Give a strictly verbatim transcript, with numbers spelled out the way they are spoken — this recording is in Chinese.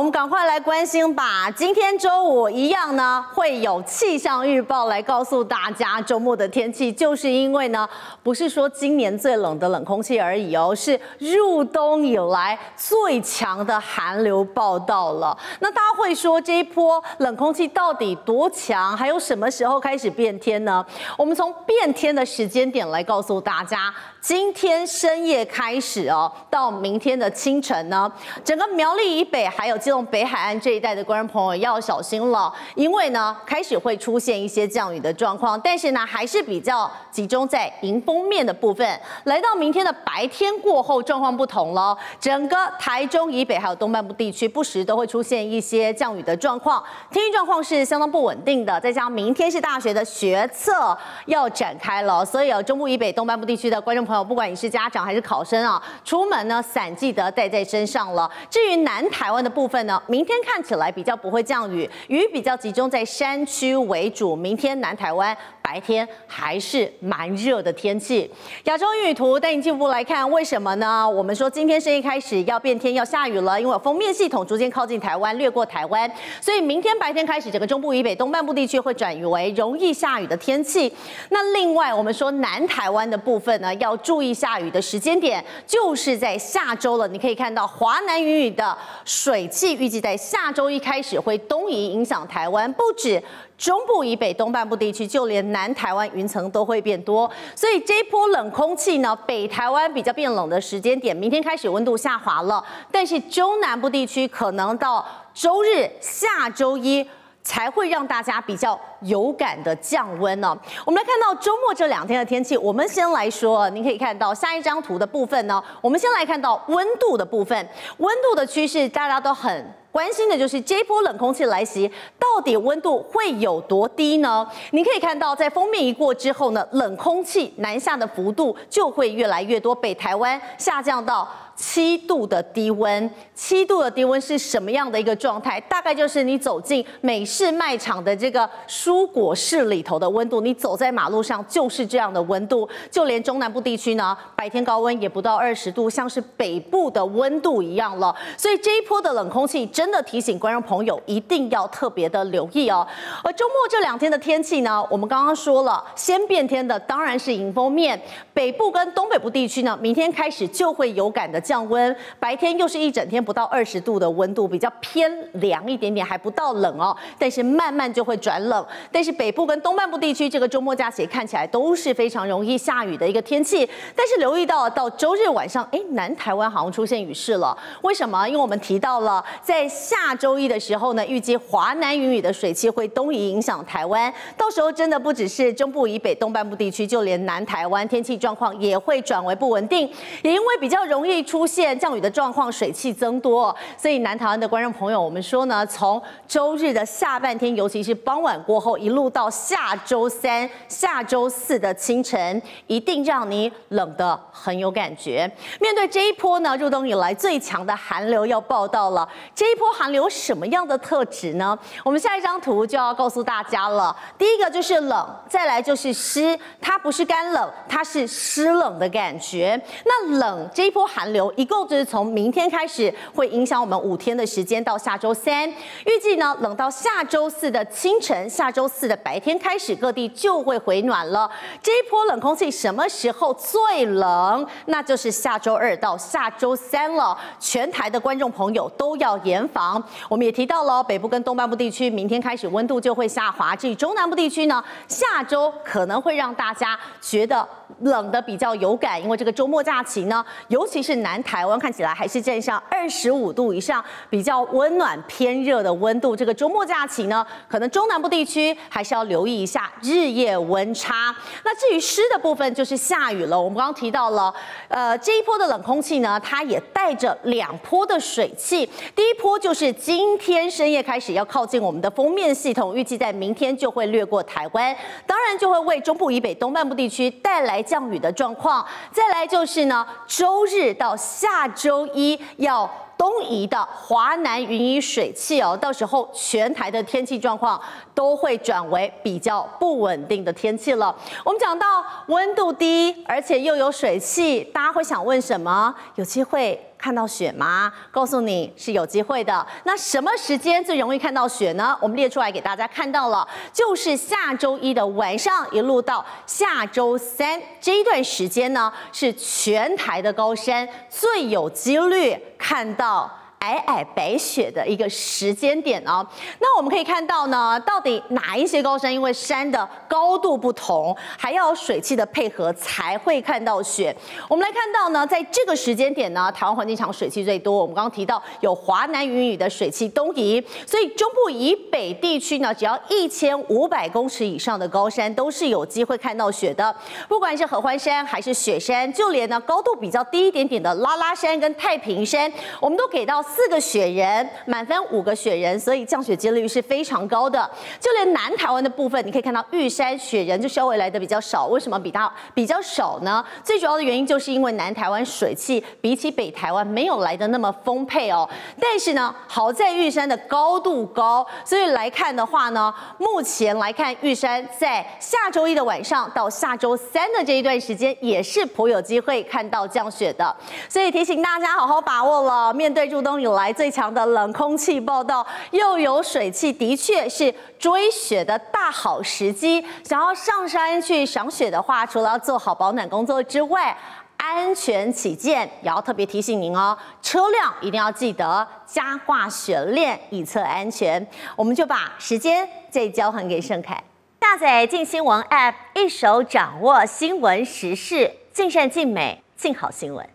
我们赶快来关心吧。今天周五一样呢，会有气象预报来告诉大家周末的天气，就是因为呢，不是说今年最冷的冷空气而已哦，是入冬以来最强的寒流报道了。那大家会说这一波冷空气到底多强？还有什么时候开始变天呢？我们从变天的时间点来告诉大家，今天深夜开始哦，到明天的清晨呢，整个苗栗以北还有基隆北海岸这一带的观众朋友要小心了，因为呢开始会出现一些降雨的状况，但是呢还是比较集中在迎风面的部分。来到明天的白天过后，状况不同了，整个台中以北还有东半部地区不时都会出现一些降雨的状况，天气状况是相当不稳定的。再加上明天是大学的学测要展开了，所以啊中部以北东半部地区的观众朋友，不管你是家长还是考生啊，出门呢伞记得带在身上了。至于南台湾的部分呢，明天看起来比较不会降雨，雨比较集中在山区为主。明天南台湾白天还是蛮热的天气。亚洲英语图带你进一步来看，为什么呢？我们说今天深夜开始要变天要下雨了，因为有锋面系统逐渐靠近台湾，掠过台湾，所以明天白天开始，整个中部以北东半部地区会转雨为容易下雨的天气。那另外我们说南台湾的部分呢，要注意下雨的时间点就是在下周了。你可以看到华南雨雨的水汽预计在下周一开始会东移，影响台湾，不止中部以北东半部地区，就连南台湾云层都会变多。所以这一波冷空气呢，北台湾比较变冷的时间点，明天开始温度下滑了，但是中南部地区可能到周日下周一才会让大家比较有感的降温呢。我们来看到周末这两天的天气，我们先来说，您可以看到下一张图的部分呢，我们先来看到温度的部分。温度的趋势大家都很关心的就是这一波冷空气来袭，到底温度会有多低呢？你可以看到，在锋面一过之后呢，冷空气南下的幅度就会越来越多，北台湾下降到七度的低温。七度的低温是什么样的一个状态？大概就是你走进美式卖场的这个蔬果室里头的温度，你走在马路上就是这样的温度。就连中南部地区呢，白天高温也不到二十度，像是北部的温度一样了。所以这一波的冷空气，真的提醒观众朋友一定要特别的留意哦。而周末这两天的天气呢，我们刚刚说了，先变天的当然是迎风面，北部跟东北部地区呢，明天开始就会有感的降温，白天又是一整天不到二十度的温度，比较偏凉一点点，还不到冷哦，但是慢慢就会转冷。但是北部跟东半部地区这个周末假期看起来都是非常容易下雨的一个天气，但是留意到到周日晚上，哎，南台湾好像出现雨势了，为什么？因为我们提到了在下周一的时候呢，预计华南云雨的水汽会东移，影响台湾。到时候真的不只是中部以北东半部地区，就连南台湾天气状况也会转为不稳定。也因为比较容易出现降雨的状况，水汽增多，所以南台湾的观众朋友，我们说呢，从周日的下半天，尤其是傍晚过后，一路到下周三、下周四的清晨，一定让你冷得很有感觉。面对这一波呢，入冬以来最强的寒流要报到了。这一波寒流有什么样的特质呢？我们下一张图就要告诉大家了。第一个就是冷，再来就是湿，它不是干冷，它是湿冷的感觉。那冷这一波寒流一共就是从明天开始会影响我们五天的时间到下周三，预计呢冷到下周四的清晨，下周四的白天开始各地就会回暖了。这一波冷空气什么时候最冷？那就是下周二到下周三了。全台的观众朋友都要严防。我们也提到了，北部跟东半部地区明天开始温度就会下滑，至于中南部地区呢，下周可能会让大家觉得冷的比较有感，因为这个周末假期呢，尤其是南台湾看起来还是站上二十五度以上，比较温暖偏热的温度。这个周末假期呢，可能中南部地区还是要留意一下日夜温差。那至于湿的部分，就是下雨了。我们刚刚提到了，呃，这一波的冷空气呢，它也带着两波的水汽，第一波就是今天深夜开始要靠近我们的锋面系统，预计在明天就会掠过台湾，当然就会为中部以北东半部地区带来降雨的状况。再来就是呢，周日到下周一要东移的华南云雨水汽哦，到时候全台的天气状况都会转为比较不稳定的天气了。我们讲到温度低，而且又有水汽，大家会想问什么？有机会看到雪吗？告诉你是有机会的。那什么时间最容易看到雪呢？我们列出来给大家看到了，就是下周一的晚上一路到下周三这一段时间呢，是全台的高山最有几率看到皑皑白雪的一个时间点哦。那我们可以看到呢，到底哪一些高山因为山的高度不同，还要有水汽的配合才会看到雪。我们来看到呢，在这个时间点呢，台湾环境场水汽最多。我们刚刚提到有华南云雨的水汽东移，所以中部以北地区呢，只要一千五百公尺以上的高山都是有机会看到雪的。不管是合欢山还是雪山，就连呢高度比较低一点点的拉拉山跟太平山，我们都给到四个雪人，满分五个雪人，所以降雪几率是非常高的。就连南台湾的部分，你可以看到玉山雪人就稍微来的比较少。为什么比它比较少呢？最主要的原因就是因为南台湾水汽比起北台湾没有来的那么丰沛哦。但是呢，好在玉山的高度高，所以来看的话呢，目前来看玉山在下周一的晚上到下周三的这一段时间也是颇有机会看到降雪的。所以提醒大家好好把握了，面对入冬以来最强的冷空气报道，又有水汽，的确是追雪的大好时机。想要上山去赏雪的话，除了要做好保暖工作之外，安全起见，也要特别提醒您哦，车辆一定要记得加挂雪链，以策安全。我们就把时间再交还给盛凯。下载镜新闻 App， 一手掌握新闻时事，尽善尽美，尽好新闻。